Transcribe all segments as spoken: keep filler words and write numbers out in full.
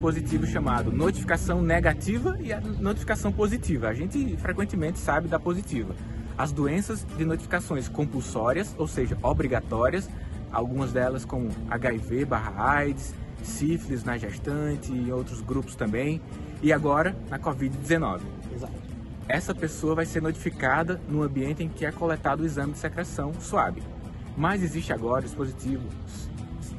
positivo chamado notificação negativa e a notificação positiva. A gente frequentemente sabe da positiva. As doenças de notificações compulsórias, ou seja, obrigatórias, algumas delas como H I V, barra AIDS, sífilis na gestante e outros grupos também, e agora na covid dezenove. Exato. Essa pessoa vai ser notificada no ambiente em que é coletado o exame de secreção suave. Mas existe agora o dispositivo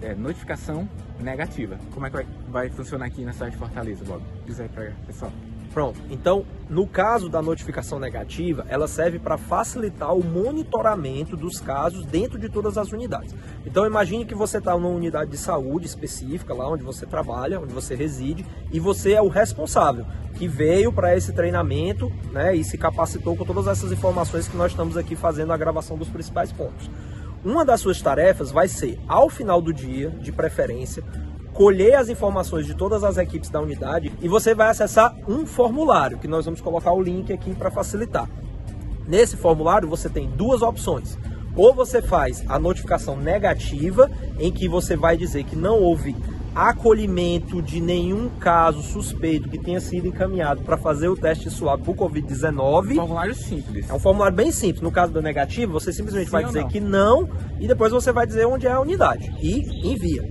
é, notificação negativa. Como é que vai, vai funcionar aqui na cidade de Fortaleza, Bob? Diz aí para pessoal. Pronto. Então, no caso da notificação negativa, ela serve para facilitar o monitoramento dos casos dentro de todas as unidades. Então, imagine que você está numa unidade de saúde específica, lá onde você trabalha, onde você reside, e você é o responsável, que veio para esse treinamento, né, e se capacitou com todas essas informações que nós estamos aqui fazendo a gravação dos principais pontos. Uma das suas tarefas vai ser, ao final do dia, de preferência, colher as informações de todas as equipes da unidade e você vai acessar um formulário, que nós vamos colocar o link aqui para facilitar. Nesse formulário você tem duas opções. Ou você faz a notificação negativa, em que você vai dizer que não houve acolhimento de nenhum caso suspeito que tenha sido encaminhado para fazer o teste suave por covid dezenove. Formulário simples. É um formulário bem simples. No caso do negativo, você simplesmente Sim vai dizer não. que não e depois você vai dizer onde é a unidade e envia.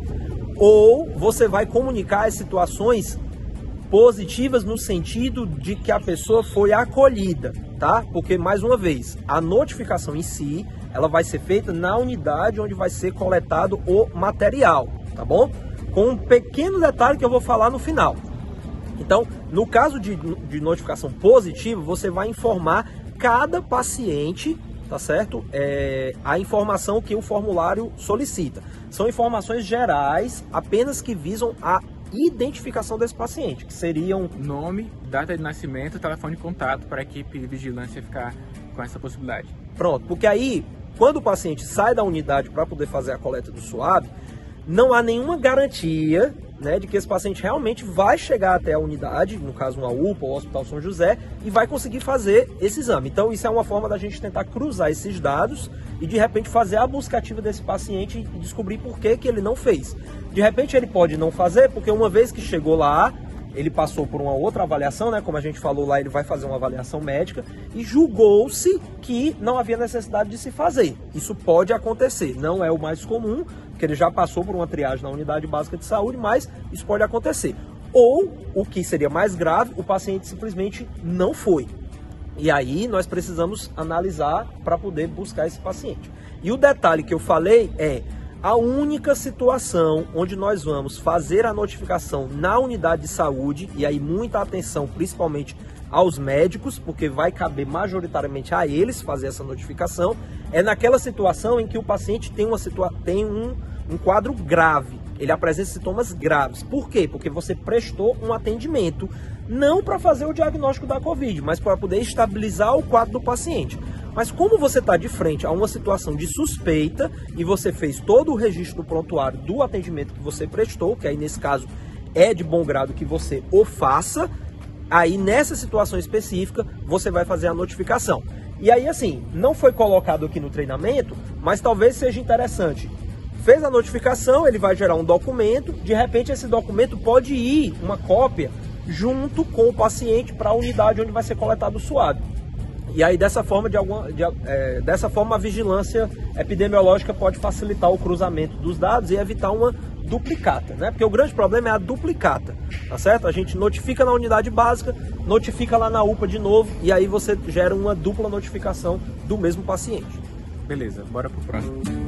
Ou você vai comunicar as situações positivas no sentido de que a pessoa foi acolhida, tá? Porque, mais uma vez, a notificação em si, ela vai ser feita na unidade onde vai ser coletado o material, tá bom? Com um pequeno detalhe que eu vou falar no final. Então, no caso de, de notificação positiva, você vai informar cada paciente, tá certo? É, a informação que o formulário solicita. São informações gerais, apenas que visam a identificação desse paciente, que seriam nome, data de nascimento, telefone de contato, para a equipe de vigilância ficar com essa possibilidade. Pronto, porque aí, quando o paciente sai da unidade para poder fazer a coleta do suave, não há nenhuma garantia, né, de que esse paciente realmente vai chegar até a unidade, no caso uma U P A ou Hospital São José, e vai conseguir fazer esse exame. Então isso é uma forma da gente tentar cruzar esses dados e de repente fazer a busca ativa desse paciente e descobrir por que que ele não fez. De repente ele pode não fazer, porque uma vez que chegou lá, ele passou por uma outra avaliação, né? Como a gente falou lá, ele vai fazer uma avaliação médica e julgou-se que não havia necessidade de se fazer. Isso pode acontecer, não é o mais comum, porque ele já passou por uma triagem na unidade básica de saúde, mas isso pode acontecer. Ou, o que seria mais grave, o paciente simplesmente não foi. E aí nós precisamos analisar para poder buscar esse paciente. E o detalhe que eu falei é: a única situação onde nós vamos fazer a notificação na unidade de saúde, e aí muita atenção principalmente aos médicos, porque vai caber majoritariamente a eles fazer essa notificação, é naquela situação em que o paciente tem, uma situa tem um, um quadro grave, ele apresenta sintomas graves. Por quê? Porque você prestou um atendimento, não para fazer o diagnóstico da Covid, mas para poder estabilizar o quadro do paciente. Mas como você está de frente a uma situação de suspeita e você fez todo o registro do prontuário do atendimento que você prestou, que aí nesse caso é de bom grado que você o faça, aí nessa situação específica você vai fazer a notificação. E aí assim, não foi colocado aqui no treinamento, mas talvez seja interessante. Fez a notificação, ele vai gerar um documento, de repente esse documento pode ir, uma cópia, junto com o paciente para a unidade onde vai ser coletado o suave. E aí, dessa forma, de alguma, de, é, dessa forma, a vigilância epidemiológica pode facilitar o cruzamento dos dados e evitar uma duplicata, né? Porque o grande problema é a duplicata, tá certo? A gente notifica na unidade básica, notifica lá na U P A de novo, e aí você gera uma dupla notificação do mesmo paciente. Beleza, bora pro próximo.